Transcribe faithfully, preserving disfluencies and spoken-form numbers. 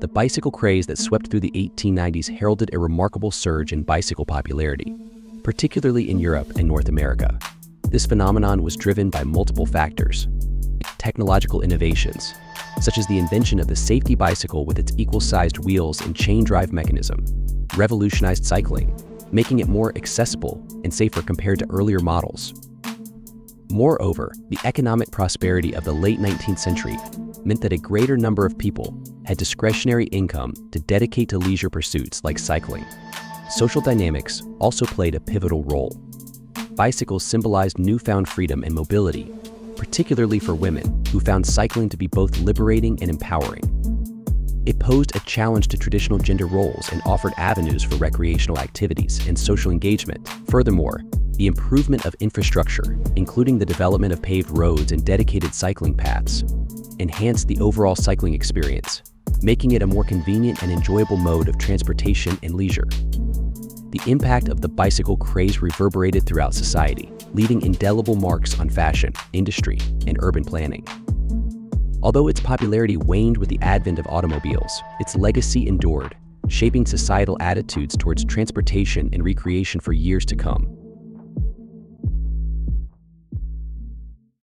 The bicycle craze that swept through the eighteen nineties heralded a remarkable surge in bicycle popularity, particularly in Europe and North America. This phenomenon was driven by multiple factors. Technological innovations, such as the invention of the safety bicycle with its equal-sized wheels and chain drive mechanism, revolutionized cycling, making it more accessible and safer compared to earlier models. Moreover, the economic prosperity of the late nineteenth century meant that a greater number of people had discretionary income to dedicate to leisure pursuits like cycling. Social dynamics also played a pivotal role. Bicycles symbolized newfound freedom and mobility, particularly for women, who found cycling to be both liberating and empowering. It posed a challenge to traditional gender roles and offered avenues for recreational activities and social engagement. Furthermore, the improvement of infrastructure, including the development of paved roads and dedicated cycling paths, enhanced the overall cycling experience, making it a more convenient and enjoyable mode of transportation and leisure. The impact of the bicycle craze reverberated throughout society, leaving indelible marks on fashion, industry, and urban planning. Although its popularity waned with the advent of automobiles, its legacy endured, shaping societal attitudes towards transportation and recreation for years to come.